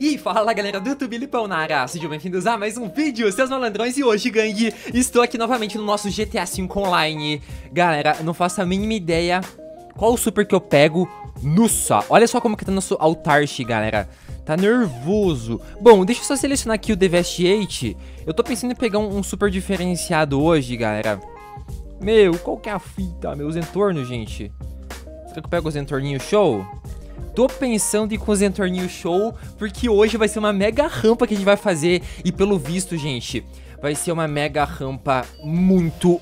E fala galera do YouTube, Lipão na área, sejam bem-vindos a mais um vídeo, seus malandrões. E hoje, gangue, estou aqui novamente no nosso GTA 5 Online. Galera, não faço a mínima ideia qual o super que eu pego. Nossa, olha só como que tá nosso Autarch, galera. Tá nervoso. Bom, deixa eu só selecionar aqui o Devast8. Eu tô pensando em pegar um super diferenciado hoje, galera. Meu, qual que é a fita? Meu Zentorno, gente. Será que eu pego o Zentorninho show? Tô pensando em ir com o Zentorninho show, porque hoje vai ser uma mega rampa que a gente vai fazer. E pelo visto, gente, vai ser uma mega rampa muito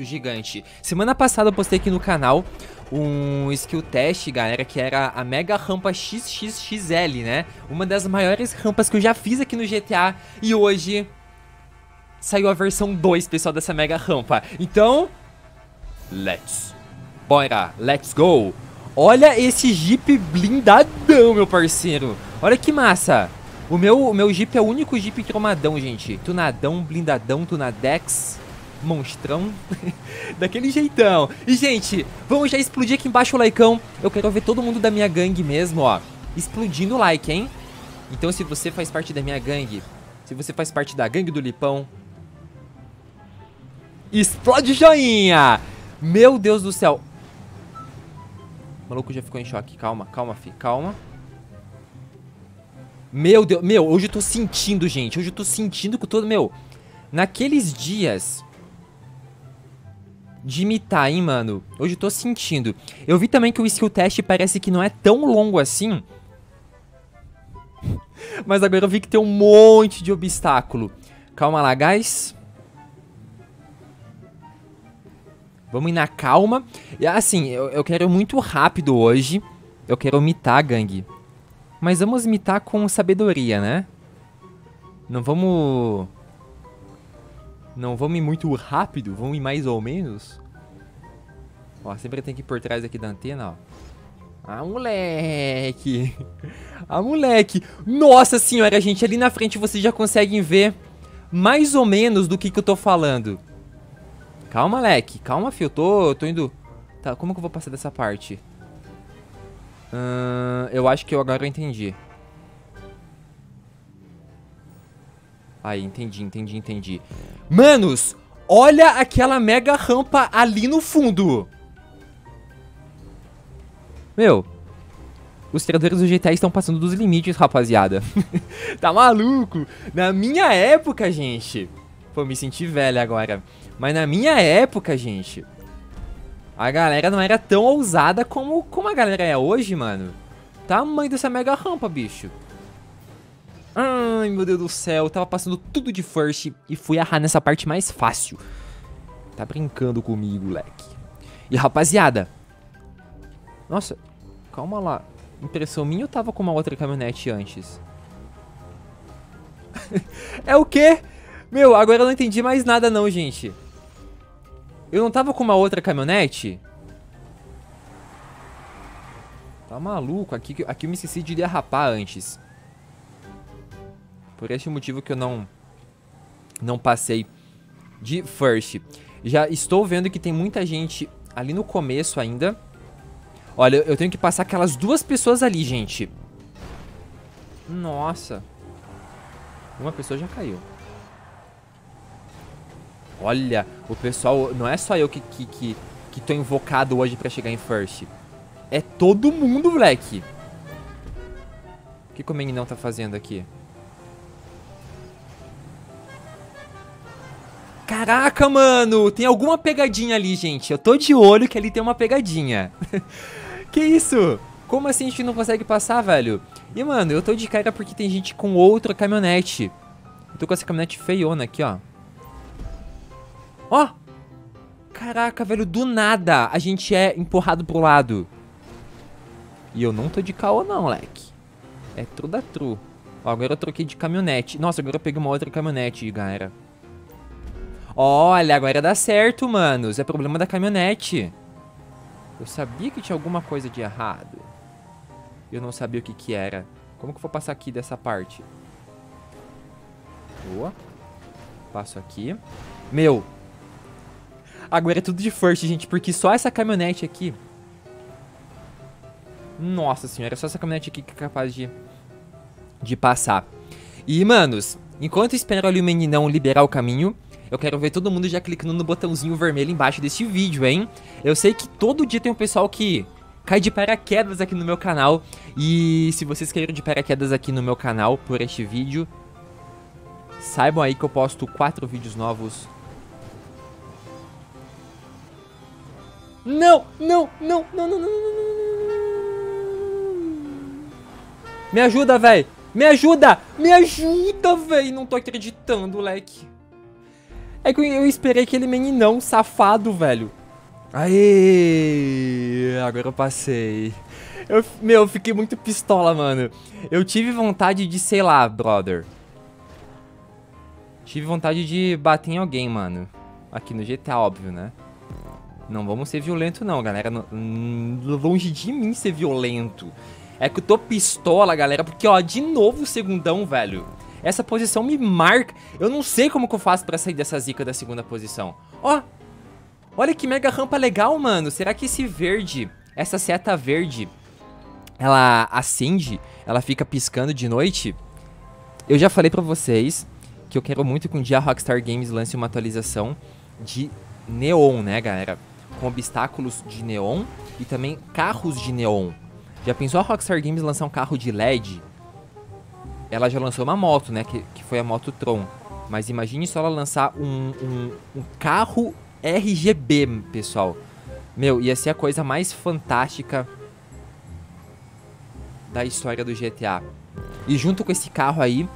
gigante. Semana passada eu postei aqui no canal um skill test, galera, que era a mega rampa XXXL, né? Uma das maiores rampas que eu já fiz aqui no GTA. E hoje saiu a versão 2, pessoal, dessa mega rampa. Então, bora, let's go. Olha esse Jeep blindadão, meu parceiro. Olha que massa. O meu Jeep é o único Jeep cromadão, gente. Tunadão, blindadão, tunadex, monstrão. Daquele jeitão. E, gente, vamos já explodir aqui embaixo o likeão. Eu quero ver todo mundo da minha gangue mesmo, ó, explodindo o like, hein? Então, se você faz parte da minha gangue, se você faz parte da gangue do Lipão, explode joinha! Meu Deus do céu. O maluco já ficou em choque. Calma, calma, fi, calma. Meu Deus, meu, hoje eu tô sentindo, gente. Hoje eu tô sentindo com todo, meu. Naqueles dias de imitar, hein, mano. Hoje eu tô sentindo. Eu vi também que o skill test parece que não é tão longo assim. Mas agora eu vi que tem um monte de obstáculo. Calma lá, guys. Vamos ir na calma. E assim, eu quero ir muito rápido hoje. Eu quero imitar, gangue. Mas vamos imitar com sabedoria, né? Não vamos ir muito rápido. Vamos ir mais ou menos. Ó, sempre tem que ir por trás aqui da antena, ó. Ah, moleque. Ah, moleque. Nossa senhora, gente. Ali na frente vocês já conseguem ver mais ou menos do que eu tô falando. Calma, moleque. Calma, filho. Eu tô indo... Tá, como que eu vou passar dessa parte? Eu acho que agora eu entendi. Aí, entendi. Manos, olha aquela mega rampa ali no fundo. Meu, os criadores do GTA estão passando dos limites, rapaziada. Tá maluco? Na minha época, gente... Pô, me senti velho agora. Mas na minha época, gente, a galera não era tão ousada como a galera é hoje, mano. Tamanho dessa mega rampa, bicho. Ai, meu Deus do céu. Eu tava passando tudo de first e fui errar nessa parte mais fácil. Tá brincando comigo, leque. E, rapaziada... Nossa... Calma lá, impressão minha ou tava com uma outra caminhonete antes? É o quê? Meu, agora eu não entendi mais nada não, gente. Eu não tava com uma outra caminhonete? Tá maluco, aqui eu me esqueci de derrapar antes. Por este motivo que eu não passei de first. Já estou vendo que tem muita gente ali no começo ainda. Olha, eu tenho que passar aquelas duas pessoas ali, gente. Nossa. Uma pessoa já caiu. Olha, o pessoal... Não é só eu que tô invocado hoje pra chegar em first. É todo mundo, moleque. O que o meninão tá fazendo aqui? Caraca, mano. Tem alguma pegadinha ali, gente. Eu tô de olho que ali tem uma pegadinha. Que isso? Como assim a gente não consegue passar, velho? E, mano, eu tô de cara porque tem gente com outra caminhonete. Eu tô com essa caminhonete feiona aqui, ó. Ó! Caraca, velho, do nada a gente é empurrado pro lado. E eu não tô de caô, não, moleque. É true da true. Ó, agora eu troquei de caminhonete. Nossa, agora eu peguei uma outra caminhonete, galera. Olha, agora dá certo, manos. É problema da caminhonete. Eu sabia que tinha alguma coisa de errado. Eu não sabia o que era. Como que eu vou passar aqui dessa parte? Boa. Passo aqui. Meu. Agora é tudo de first, gente, porque só essa caminhonete aqui... Nossa senhora, só essa caminhonete aqui que é capaz de de passar. E, manos, enquanto eu espero ali o meninão liberar o caminho, eu quero ver todo mundo já clicando no botãozinho vermelho embaixo deste vídeo, hein? Eu sei que todo dia tem um pessoal que cai de paraquedas aqui no meu canal. E se vocês caíram de paraquedas aqui no meu canal por este vídeo, saibam aí que eu posto 4 vídeos novos. Não, não, não, não, não, não, não. Me ajuda, véi. Me ajuda. Me ajuda, véi. Não tô acreditando, leque. É que eu esperei aquele meninão safado, velho. Aê, agora eu passei. Meu, eu fiquei muito pistola, mano. Eu tive vontade de, sei lá, brother. Tive vontade de bater em alguém, mano. Aqui no GTA, óbvio, né? Não vamos ser violento, não, galera. Longe de mim ser violento. É que eu tô pistola, galera, porque, ó, de novo o segundão, velho. Essa posição me marca. Eu não sei como que eu faço pra sair dessa zica da segunda posição. Ó, olha que mega rampa legal, mano. Será que esse verde, essa seta verde, ela acende? Ela fica piscando de noite? Eu já falei pra vocês que eu quero muito que um dia a Rockstar Games lance uma atualização de neon, né, galera? Com obstáculos de neon e também carros de neon. Já pensou a Rockstar Games lançar um carro de LED? Ela já lançou uma moto, né? Que foi a moto Tron. Mas imagine só ela lançar um carro RGB, pessoal. Meu, ia ser a coisa mais fantástica da história do GTA. E junto com esse carro aí,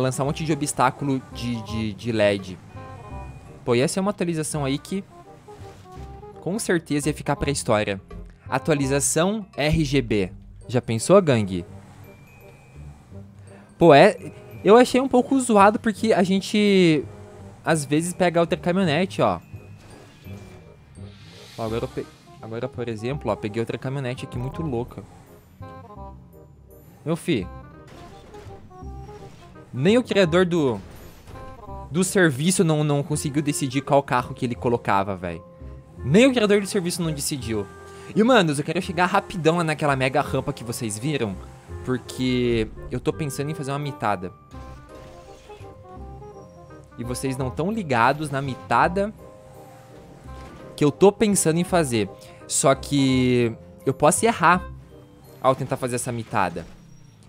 lançar um monte de obstáculo de LED. Pô, ia ser uma atualização aí que com certeza ia ficar pra história. Atualização RGB. Já pensou, gangue? Pô, eu achei um pouco zoado porque a gente, às vezes, pega outra caminhonete, ó. Ó, agora, por exemplo, ó, peguei outra caminhonete aqui muito louca. Meu fi, nem o criador do serviço não conseguiu decidir qual carro que ele colocava, velho. Nem o criador do serviço não decidiu. E, manos, eu quero chegar rapidão lá naquela mega rampa que vocês viram, porque eu tô pensando em fazer uma mitada. E vocês não estão ligados na mitada que eu tô pensando em fazer. Só que eu posso errar ao tentar fazer essa mitada.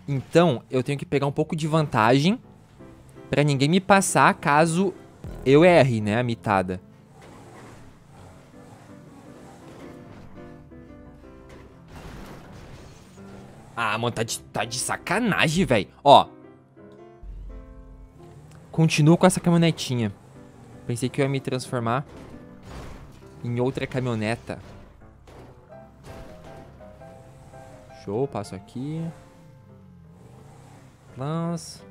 Então, eu tenho que pegar um pouco de vantagem pra ninguém me passar caso eu erre, né, a mitada. Ah, mano, tá de sacanagem, velho. Ó. Continuo com essa caminhonetinha. Pensei que eu ia me transformar em outra caminhoneta. Show, passo aqui. Lance.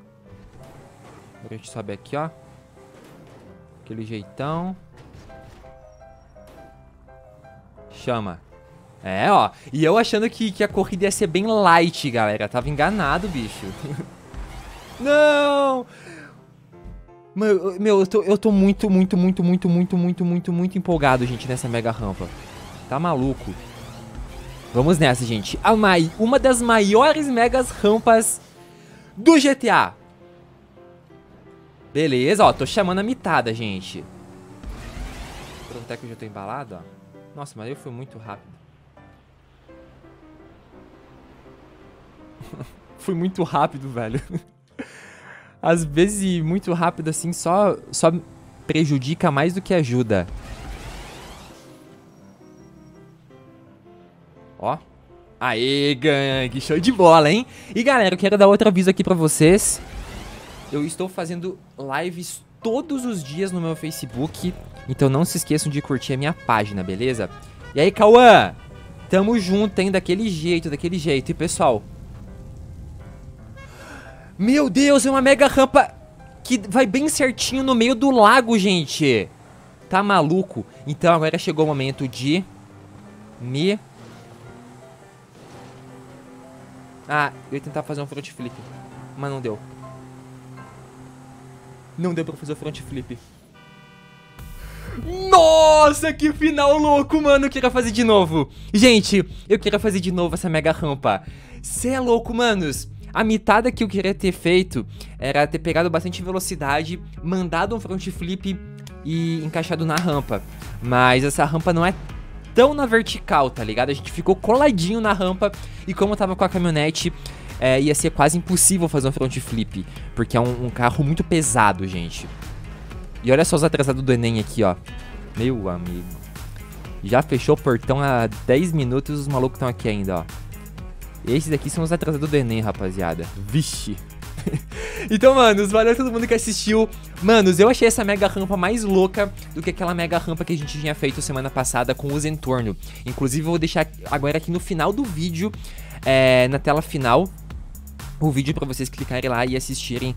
Agora a gente sobe aqui, ó. Aquele jeitão. Chama. É, ó. E eu achando que a corrida ia ser bem light, galera. Tava enganado, bicho. Não! Meu, eu tô muito, muito, muito, muito, muito, muito, muito, muito empolgado, gente, nessa mega rampa. Tá maluco? Vamos nessa, gente. Uma das maiores megas rampas do GTA. Beleza, ó. Tô chamando a mitada, gente. Até que eu já tô embalado, ó. Nossa, mas eu fui muito rápido. Fui muito rápido, velho. Às vezes, muito rápido assim só prejudica mais do que ajuda. Ó. Aê, gangue. Show de bola, hein? E, galera, eu quero dar outro aviso aqui pra vocês. Eu estou fazendo lives todos os dias no meu Facebook. Então, não se esqueçam de curtir a minha página, beleza? E aí, Cauã? Tamo junto, hein? Daquele jeito. E, pessoal... Meu Deus, é uma mega rampa que vai bem certinho no meio do lago, gente. Tá maluco? Então agora chegou o momento de me... Ah, eu ia tentar fazer um front flip, mas não deu. Não deu pra fazer o front flip. Nossa, que final louco, mano. Eu queria fazer de novo. Gente, eu queria fazer de novo essa mega rampa. Cê é louco, manos. A mitada que eu queria ter feito era ter pegado bastante velocidade, mandado um front flip e encaixado na rampa. Mas essa rampa não é tão na vertical, tá ligado? A gente ficou coladinho na rampa e como eu tava com a caminhonete, ia ser quase impossível fazer um front flip, porque é um carro muito pesado, gente. E olha só os atrasados do Enem aqui, ó. Meu amigo, já fechou o portão há 10 minutos e os malucos estão aqui ainda, ó. Esses aqui são os atrasados do Enem, rapaziada. Vixe. Então, manos, valeu a todo mundo que assistiu. Manos, eu achei essa mega rampa mais louca do que aquela mega rampa que a gente tinha feito semana passada com o Zentorno. Inclusive, eu vou deixar agora aqui no final do vídeo, na tela final, o vídeo pra vocês clicarem lá e assistirem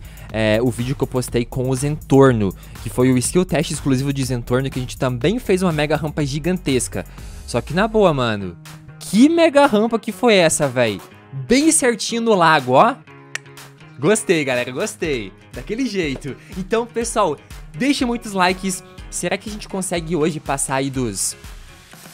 o vídeo que eu postei com o Zentorno, que foi o skill test exclusivo de Zentorno, que a gente também fez uma mega rampa gigantesca. Só que na boa, mano, que mega rampa que foi essa, véi? Bem certinho no lago, ó. Gostei, galera, gostei. Daquele jeito. Então, pessoal, deixem muitos likes. Será que a gente consegue hoje passar aí dos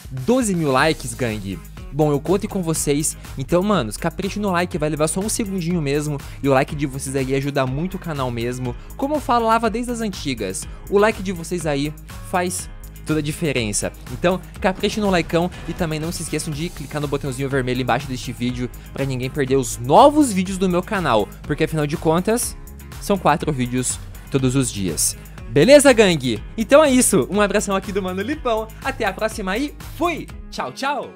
12 mil likes, gangue? Bom, eu conto com vocês. Então, manos, capricho no like, vai levar só um segundinho mesmo. E o like de vocês aí ajuda muito o canal mesmo. Como eu falava desde as antigas, o like de vocês aí faz toda a diferença. Então, capricho no likeão e também não se esqueçam de clicar no botãozinho vermelho embaixo deste vídeo pra ninguém perder os novos vídeos do meu canal, porque afinal de contas, são 4 vídeos todos os dias. Beleza, gangue? Então é isso. Um abração aqui do Mano Lipão. Até a próxima e fui! Tchau, tchau!